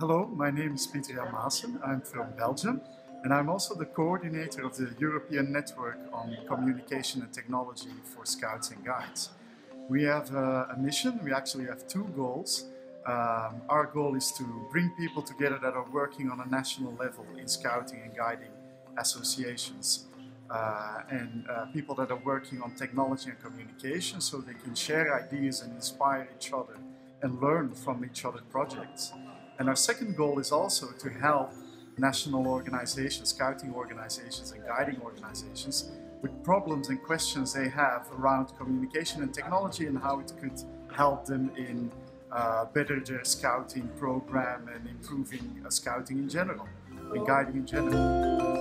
Hello, my name is Pieter Jan Maasen. I'm from Belgium and I'm also the coordinator of the European Network on Communication and Technology for Scouts and Guides. We have a mission, we actually have two goals. Our goal is to bring people together that are working on a national level in scouting and guiding associations and people that are working on technology and communication so they can share ideas and inspire each other and learn from each other's projects. And our second goal is also to help national organizations, scouting organizations and guiding organizations with problems and questions they have around communication and technology and how it could help them in better their scouting program and improving scouting in general and guiding in general.